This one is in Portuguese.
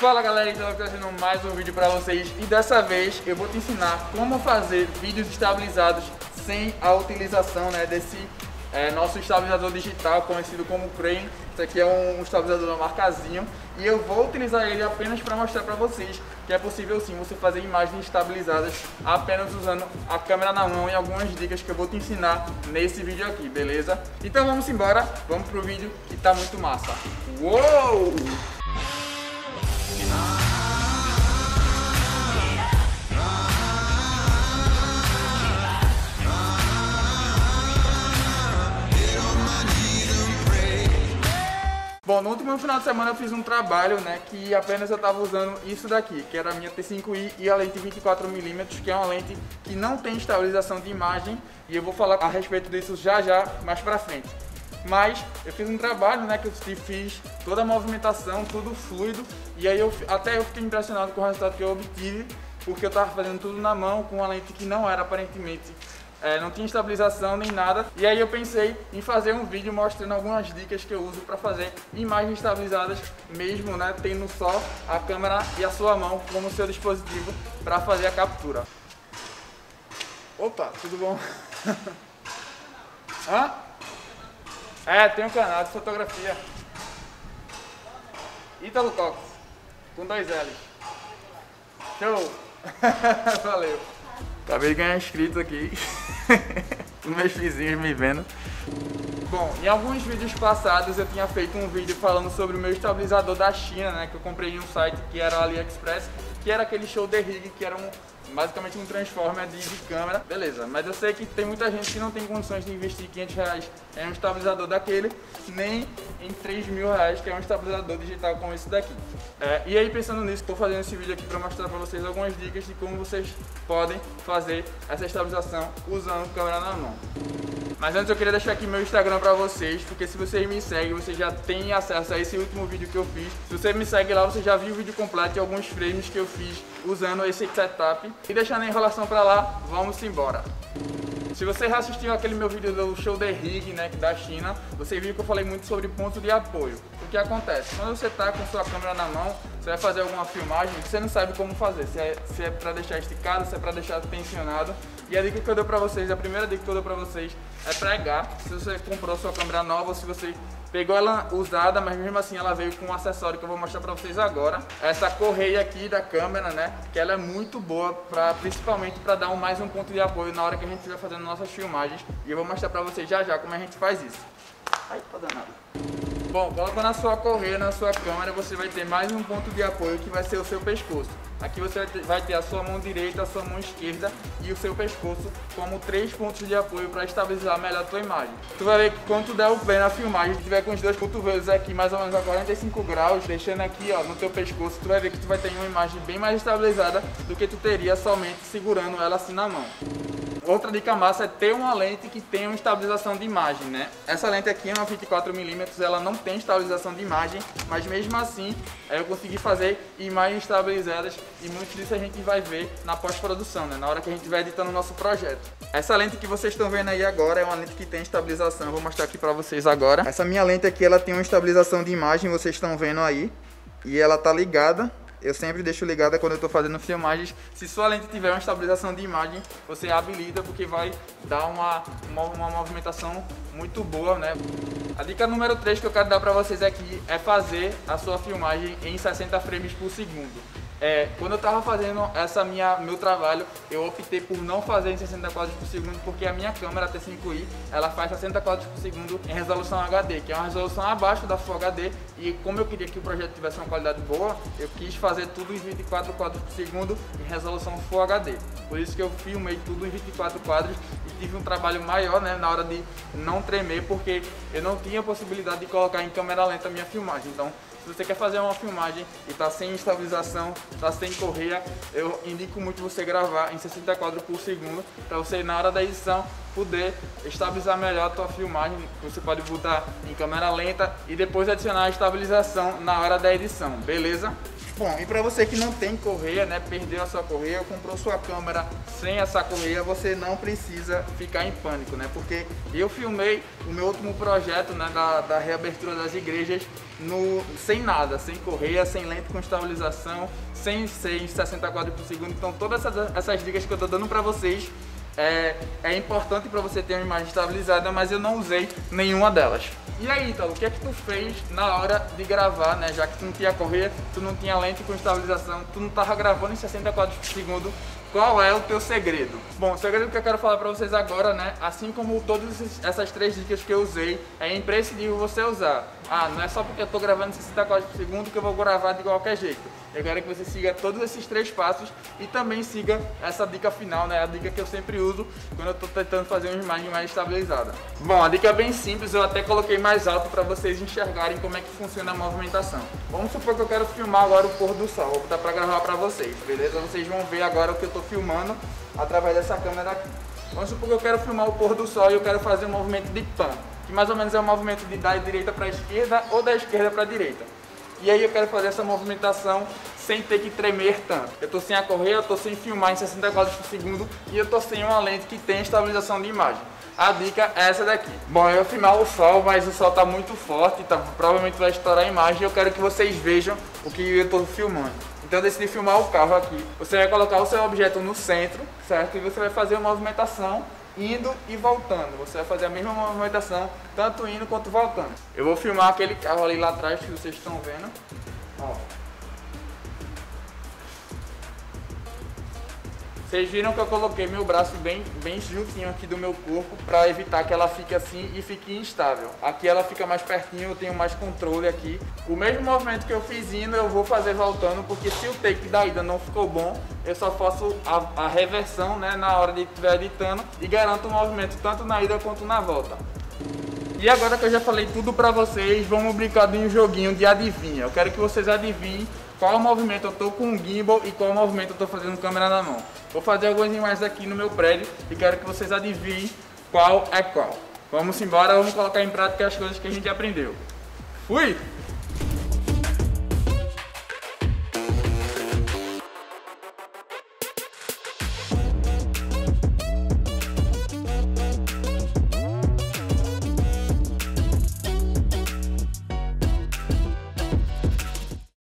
Fala galera, então eu tô trazendo mais um vídeo pra vocês e dessa vez eu vou te ensinar como fazer vídeos estabilizados sem a utilização desse nosso estabilizador digital conhecido como Crane. Isso aqui é um estabilizador da marcazinho e eu vou utilizar ele apenas para mostrar para vocês que é possível sim você fazer imagens estabilizadas apenas usando a câmera na mão e algumas dicas que eu vou te ensinar nesse vídeo aqui, beleza? Então vamos embora, vamos pro vídeo que tá muito massa. Uou! Bom, no último final de semana eu fiz um trabalho, que apenas eu tava usando isso daqui, que era a minha T5i e a lente 24mm, que é uma lente que não tem estabilização de imagem, e eu vou falar a respeito disso já, mais pra frente. Mas eu fiz um trabalho, que eu fiz toda a movimentação, tudo fluido, e aí eu fiquei impressionado com o resultado que eu obtive, porque eu tava fazendo tudo na mão, com uma lente que não era aparentemente... não tinha estabilização nem nada, e aí eu pensei em fazer um vídeo mostrando algumas dicas que eu uso para fazer imagens estabilizadas mesmo, tendo só a câmera e a sua mão como seu dispositivo para fazer a captura. Opa, tudo bom? Hã? É, tem um canal de fotografia. Italo Cox, com 2 L's. Show! Valeu! Acabei de ganhar inscritos aqui. Os meus vizinhos me vendo. Bom, em alguns vídeos passados eu tinha feito um vídeo falando sobre o meu estabilizador da China, que eu comprei em um site que era o AliExpress, que era aquele show The Rig, que era basicamente um transformer de câmera. Beleza, mas eu sei que tem muita gente que não tem condições de investir R$500 em um estabilizador daquele, nem em R$3.000, que é um estabilizador digital como esse daqui. E aí, pensando nisso, estou fazendo esse vídeo aqui para mostrar para vocês algumas dicas de como vocês podem fazer essa estabilização usando câmera na mão. Mas antes eu queria deixar aqui meu Instagram pra vocês, porque se vocês me seguem, vocês já têm acesso a esse último vídeo que eu fiz. Se você me segue lá, você já viu o vídeo completo e alguns frames que eu fiz usando esse setup. E deixando a enrolação pra lá, vamos embora! Se você já assistiu aquele meu vídeo do show The Rig, da China, você viu que eu falei muito sobre ponto de apoio. O que acontece? Quando você tá com sua câmera na mão, você vai fazer alguma filmagem que você não sabe como fazer. Se é pra deixar esticado, se é pra deixar tensionado. E a dica que eu dou pra vocês, a primeira dica que eu dou pra vocês é pregar. Se você comprou sua câmera nova ou se você pegou ela usada, mas mesmo assim ela veio com um acessório que eu vou mostrar pra vocês agora. Essa correia aqui da câmera, que ela é muito boa, principalmente pra dar mais um ponto de apoio na hora que a gente estiver fazendo nossas filmagens, e eu vou mostrar pra vocês já como a gente faz isso. Ai, tá danado. Bom, colocando na sua correia, na sua câmera, você vai ter mais um ponto de apoio que vai ser o seu pescoço. Aqui você vai ter a sua mão direita, a sua mão esquerda e o seu pescoço como 3 pontos de apoio para estabilizar melhor a tua imagem. Tu vai ver que quando tu der o pé na filmagem, se tiver com os 2 cotovelos aqui mais ou menos a 45 graus, deixando aqui no teu pescoço, tu vai ver que tu vai ter uma imagem bem mais estabilizada do que tu teria somente segurando ela assim na mão. Outra dica massa é ter uma lente que tenha uma estabilização de imagem, Essa lente aqui é uma 24mm, ela não tem estabilização de imagem, mas mesmo assim eu consegui fazer imagens estabilizadas e muito disso a gente vai ver na pós-produção, na hora que a gente vai editando o nosso projeto. Essa lente que vocês estão vendo aí agora é uma lente que tem estabilização, eu vou mostrar aqui pra vocês agora. Essa minha lente aqui, ela tem uma estabilização de imagem, vocês estão vendo aí, e ela tá ligada. Eu sempre deixo ligada quando eu estou fazendo filmagens. Se sua lente tiver uma estabilização de imagem, você habilita porque vai dar uma movimentação muito boa, A dica número 3 que eu quero dar para vocês aqui é fazer a sua filmagem em 60 frames por segundo. Quando eu estava fazendo meu trabalho, eu optei por não fazer em 60 quadros por segundo, porque a minha câmera T5i, ela faz 60 quadros por segundo em resolução HD, que é uma resolução abaixo da Full HD, e como eu queria que o projeto tivesse uma qualidade boa, eu quis fazer tudo em 24 quadros por segundo em resolução Full HD. Por isso que eu filmei tudo em 24 quadros e tive um trabalho maior, na hora de não tremer, porque eu não tinha possibilidade de colocar em câmera lenta a minha filmagem. Então, se você quer fazer uma filmagem e tá sem estabilização, tá sem correia, eu indico muito você gravar em 60 quadros por segundo para você, na hora da edição, poder estabilizar melhor a tua filmagem. Você pode botar em câmera lenta e depois adicionar a estabilização na hora da edição, beleza? Bom, e para você que não tem correia, né, perdeu a sua correia, comprou sua câmera sem essa correia, você não precisa ficar em pânico, né? Porque eu filmei o meu último projeto, né, da reabertura das igrejas sem nada, sem correia, sem lente com estabilização, sem 60 quadros por segundo. Então todas essas dicas que eu tô dando para vocês é importante para você ter uma imagem estabilizada, mas eu não usei nenhuma delas. E aí, Italo, o que é que tu fez na hora de gravar, né? Já que tu não tinha correia, tu não tinha lente com estabilização, tu não tava gravando em 60 quadros por segundo, qual é o teu segredo? Bom, o segredo que eu quero falar pra vocês agora, né? Assim como todas essas três dicas que eu usei, é imprescindível você usar. Ah, não é só porque eu tô gravando em 60 quadros por segundo que eu vou gravar de qualquer jeito. Eu quero que você siga todos esses três passos e também siga essa dica final, né? A dica que eu sempre uso quando eu tô tentando fazer uma imagem mais estabilizada. Bom, a dica é bem simples, eu até coloquei mais alto para vocês enxergarem como é que funciona a movimentação. Vamos supor que eu quero filmar agora o pôr do sol, vou botar para gravar para vocês, beleza? Vocês vão ver agora o que eu tô filmando através dessa câmera aqui. Vamos supor que eu quero filmar o pôr do sol e eu quero fazer um movimento de pan, que mais ou menos é um movimento de da direita para a esquerda ou da esquerda para a direita. E aí eu quero fazer essa movimentação sem ter que tremer tanto. Eu tô sem a correia, eu tô sem filmar em 60 quadros por segundo e eu tô sem uma lente que tem estabilização de imagem. A dica é essa daqui. Bom, eu vou filmar o sol, mas o sol tá muito forte, tá, provavelmente vai estourar a imagem e eu quero que vocês vejam o que eu tô filmando. Então eu decidi filmar o carro aqui. Você vai colocar o seu objeto no centro, certo? E você vai fazer uma movimentação indo e voltando, você vai fazer a mesma movimentação, tanto indo quanto voltando. Eu vou filmar aquele carro ali lá atrás que vocês estão vendo, ó. Vocês viram que eu coloquei meu braço bem juntinho aqui do meu corpo para evitar que ela fique assim e fique instável. Aqui ela fica mais pertinho, eu tenho mais controle aqui. O mesmo movimento que eu fiz indo, eu vou fazer voltando, porque se o take da ida não ficou bom, eu só faço a reversão, né, na hora de estiver editando e garanto o movimento tanto na ida quanto na volta. E agora que eu já falei tudo pra vocês, vamos brincar de um joguinho de adivinha. Eu quero que vocês adivinhem qual movimento eu tô com o gimbal e qual movimento eu tô fazendo câmera na mão. Vou fazer algumas imagens aqui no meu prédio e quero que vocês adivinhem qual é qual. Vamos embora, vamos colocar em prática as coisas que a gente aprendeu. Fui!